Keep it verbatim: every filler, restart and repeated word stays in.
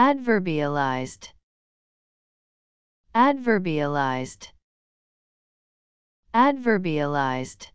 Adverbialized. Adverbialized. Adverbialized.